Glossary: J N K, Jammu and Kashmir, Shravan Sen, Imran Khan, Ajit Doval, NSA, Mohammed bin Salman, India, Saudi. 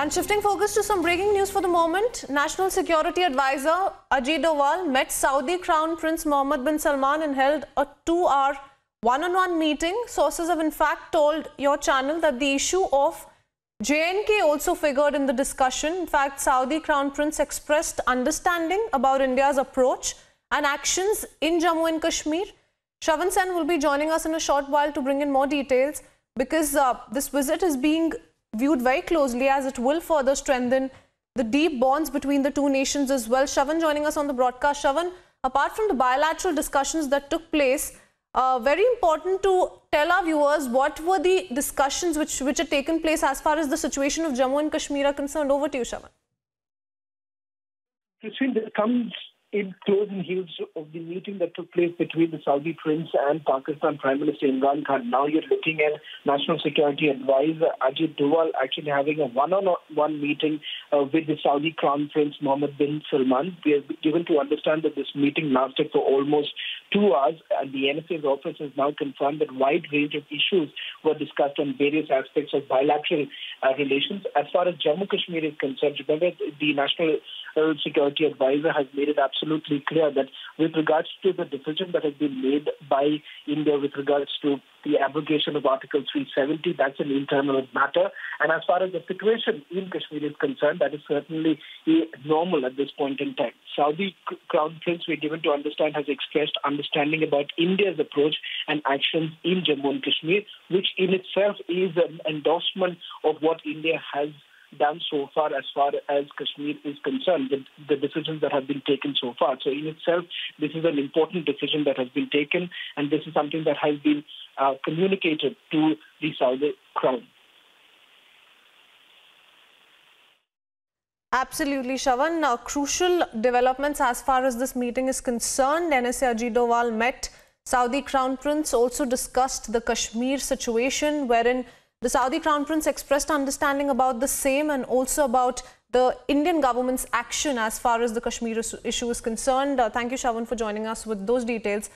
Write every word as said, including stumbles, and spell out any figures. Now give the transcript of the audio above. And shifting focus to some breaking news for the moment, National Security Advisor Ajit Doval met Saudi Crown Prince Mohammed bin Salman and held a two-hour one-on-one meeting. Sources have in fact told your channel that the issue of J N K also figured in the discussion. In fact, Saudi Crown Prince expressed understanding about India's approach and actions in Jammu and Kashmir. Shravan Sen will be joining us in a short while to bring in more details, because uh, this visit is being viewed very closely as it will further strengthen the deep bonds between the two nations as well. Shravan joining us on the broadcast. Shravan, apart from the bilateral discussions that took place, uh, very important to tell our viewers what were the discussions which, which had taken place as far as the situation of Jammu and Kashmir are concerned. Over to you, Shravan. Christine, this comes in closing heels of the meeting that took place between the Saudi Prince and Pakistan Prime Minister Imran Khan. Now you're looking at National Security Advisor Ajit Doval actually having a one-on-one meeting uh, with the Saudi Crown Prince Mohammed bin Salman. We are given to understand that this meeting lasted for almost two hours, and the N S A's office has now confirmed that a wide range of issues were discussed on various aspects of bilateral uh, relations. As far as Jammu Kashmir is concerned, remember the National Uh, Security Advisor has made it absolutely clear that with regards to the decision that has been made by India with regards to the abrogation of Article three seventy, that's an internal matter. And as far as the situation in Kashmir is concerned, that is certainly normal at this point in time. Saudi Crown Prince, we're given to understand, has expressed understanding about India's approach and actions in Jammu and Kashmir, which in itself is an endorsement of what India has done so far as far as Kashmir is concerned, the, the decisions that have been taken so far. So in itself, this is an important decision that has been taken, and this is something that has been uh, communicated to the Saudi Crown. Absolutely, Shravan. Now, crucial developments as far as this meeting is concerned. N S A Ajit Doval met Saudi Crown Prince, also discussed the Kashmir situation, wherein the Saudi Crown Prince expressed understanding about the same and also about the Indian government's action as far as the Kashmir issue is concerned. Uh, thank you, Shravan, for joining us with those details.